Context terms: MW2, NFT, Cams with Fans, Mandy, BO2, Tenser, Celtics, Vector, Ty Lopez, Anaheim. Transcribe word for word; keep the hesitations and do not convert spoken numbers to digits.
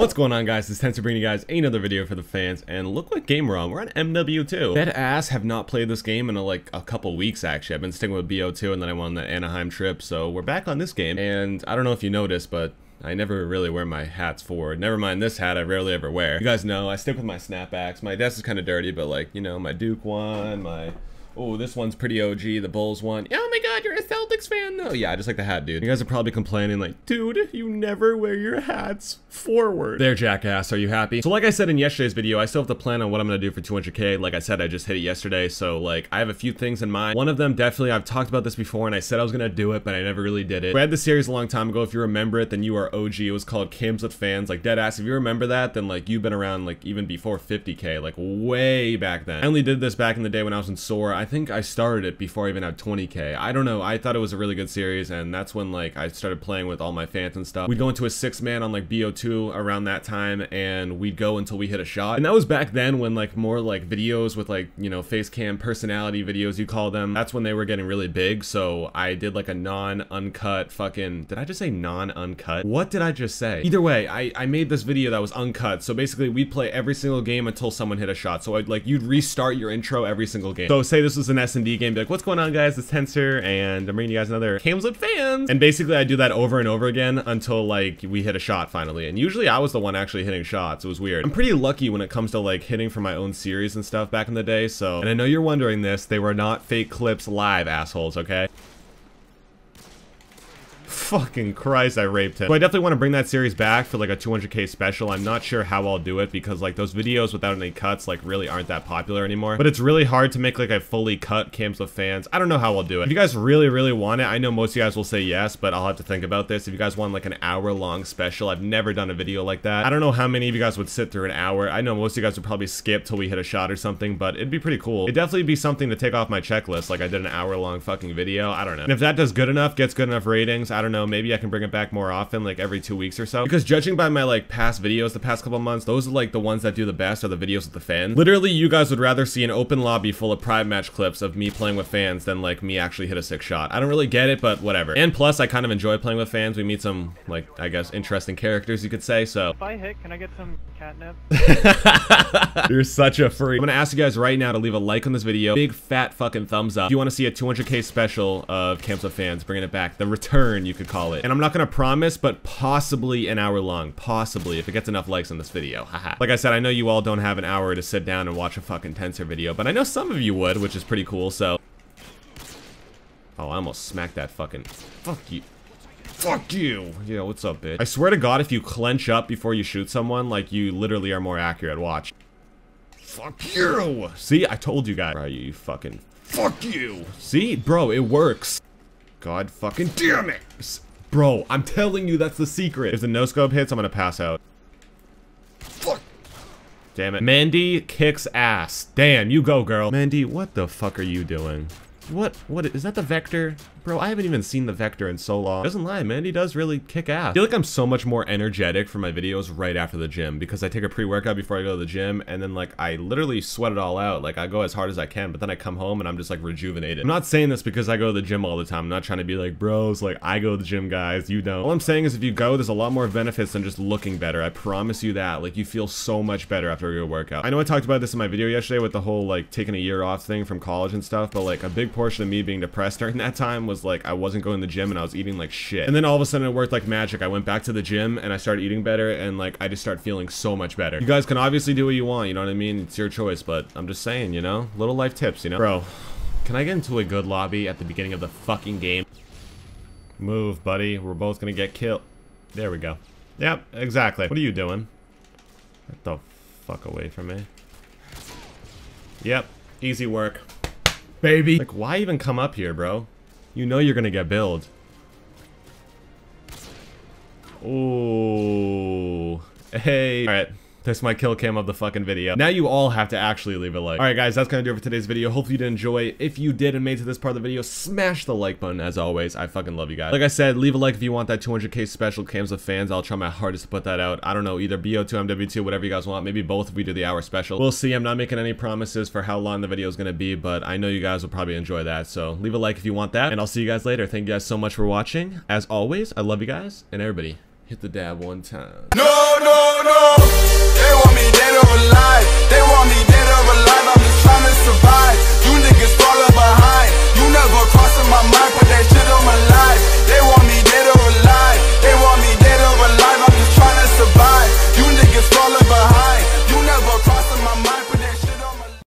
What's going on, guys? It's Tenser bringing you guys another video for the fans, and look what game we're on. We're on M W two. Dead ass have not played this game in a, like a couple weeks, actually. I've been sticking with B O two, and then I went on the Anaheim trip, so we're back on this game. And I don't know if you noticed, but I never really wear my hats forward. Never mind this hat I rarely ever wear. You guys know, I stick with my snapbacks. My desk is kind of dirty, but like, you know, my Duke one, my... oh, this one's pretty O G, the Bulls one. Oh my god, you're a Celtics fan though. Yeah, I just like the hat, dude. You guys are probably complaining like, dude, you never wear your hats forward. There, jackass, are you happy? So like I said in yesterday's video, I still have to plan on what I'm gonna do for two hundred K. Like I said, I just hit it yesterday. So like, I have a few things in mind. One of them, definitely, I've talked about this before and I said I was gonna do it, but I never really did it. We had this series a long time ago. If you remember it, then you are O G. It was called Cams with Fans. Like deadass, if you remember that, then like you've been around like even before fifty K, like way back then. I only did this back in the day when I was in Sora. I think I started it before I even had twenty K. I don't know. I thought it was a really good series, and that's when like I started playing with all my fans and stuff. We'd go into a six man on like B O two around that time, and we'd go until we hit a shot. And that was back then when like more like videos with like, you know, face cam personality videos, you call them. That's when they were getting really big. So I did like a non-uncut fucking... did I just say non-uncut? What did I just say? Either way, I, I made this video that was uncut. So basically we'd play every single game until someone hit a shot. So I'd like, you'd restart your intro every single game. So say this was an S and D game, be like, what's going on, guys? It's Tenser, and I'm bringing you guys another Cams with Fans. And basically, I do that over and over again until, like, we hit a shot finally. And usually, I was the one actually hitting shots. It was weird. I'm pretty lucky when it comes to, like, hitting for my own series and stuff back in the day, so... and I know you're wondering this. They were not fake clips live, assholes, okay? Fucking Christ, I raped him. So I definitely want to bring that series back for like a two hundred K special. I'm not sure how I'll do it because like those videos without any cuts like really aren't that popular anymore. But it's really hard to make like a fully cut Cams with Fans. I don't know how I'll do it. If you guys really, really want it, I know most of you guys will say yes, but I'll have to think about this. If you guys want like an hour long special, I've never done a video like that. I don't know how many of you guys would sit through an hour. I know most of you guys would probably skip till we hit a shot or something, but it'd be pretty cool. It'd definitely be something to take off my checklist. Like I did an hour long fucking video. I don't know. And if that does good enough, gets good enough ratings, I don't know. Maybe I can bring it back more often, like every two weeks or so, because judging by my like past videos the past couple months, those are like the ones that do the best are the videos with the fans. Literally, you guys would rather see an open lobby full of private match clips of me playing with fans than like me actually hit a sick shot. I don't really get it, but whatever. And plus, I kind of enjoy playing with fans. We meet some like, I guess, interesting characters, you could say. So if I hit, can I get some catnip? You're such a freak. I'm gonna ask you guys right now to leave a like on this video, big fat fucking thumbs up if you want to see a two hundred K special of Cams with Fans, bringing it back, the return, you could call it. And I'm not gonna promise, but possibly an hour long, possibly, if it gets enough likes on this video. Haha. Like I said, I know you all don't have an hour to sit down and watch a fucking Tenser video, but I know some of you would, which is pretty cool. So, oh, I almost smacked that fucking... fuck you. Fuck you! Yeah, what's up, bitch? I swear to God, if you clench up before you shoot someone, like, you literally are more accurate. Watch. Fuck you! See, I told you guys. All right, you fucking... fuck you! See, bro, it works. God fucking damn it! Bro, I'm telling you, that's the secret. If the no-scope hits, I'm gonna pass out. Fuck! Damn it. Mandy kicks ass. Damn, you go, girl. Mandy, what the fuck are you doing? What? What? Is that the Vector? Bro, I haven't even seen the Vector in so long. Doesn't lie, Mandy does really kick ass. I feel like I'm so much more energetic for my videos right after the gym because I take a pre-workout before I go to the gym, and then like I literally sweat it all out. Like I go as hard as I can, but then I come home and I'm just like rejuvenated. I'm not saying this because I go to the gym all the time. I'm not trying to be like, bros, like I go to the gym, guys, you don't. All I'm saying is if you go, there's a lot more benefits than just looking better. I promise you that. Like you feel so much better after your workout. I know I talked about this in my video yesterday with the whole like taking a year off thing from college and stuff, but like a big portion of me being depressed during that time was like I wasn't going to the gym and I was eating like shit, and then all of a sudden it worked like magic. I went back to the gym and I started eating better, and like I just started feeling so much better. You guys can obviously do what you want, you know what I mean? It's your choice, but I'm just saying, you know, little life tips, you know. Bro, can I get into a good lobby at the beginning of the fucking game? Move, buddy, we're both gonna get killed. There we go. Yep, exactly. What are you doing? Get the fuck away from me. Yep, easy work, baby. Like, why even come up here, bro? You know you're gonna get billed. Ooh. Hey. All right. That's my kill cam of the fucking video. Now you all have to actually leave a like. All right, guys, that's gonna do it for today's video. Hopefully you did enjoy. If you did and made it to this part of the video, smash the like button as always. I fucking love you guys. Like I said, leave a like if you want that two hundred K special Cams with Fans. I'll try my hardest to put that out. I don't know, either B O two, M W two, whatever you guys want. Maybe both if we do the hour special. We'll see. I'm not making any promises for how long the video is gonna be, but I know you guys will probably enjoy that. So leave a like if you want that, and I'll see you guys later. Thank you guys so much for watching. As always, I love you guys, and everybody, hit the dab one time. No, no, no.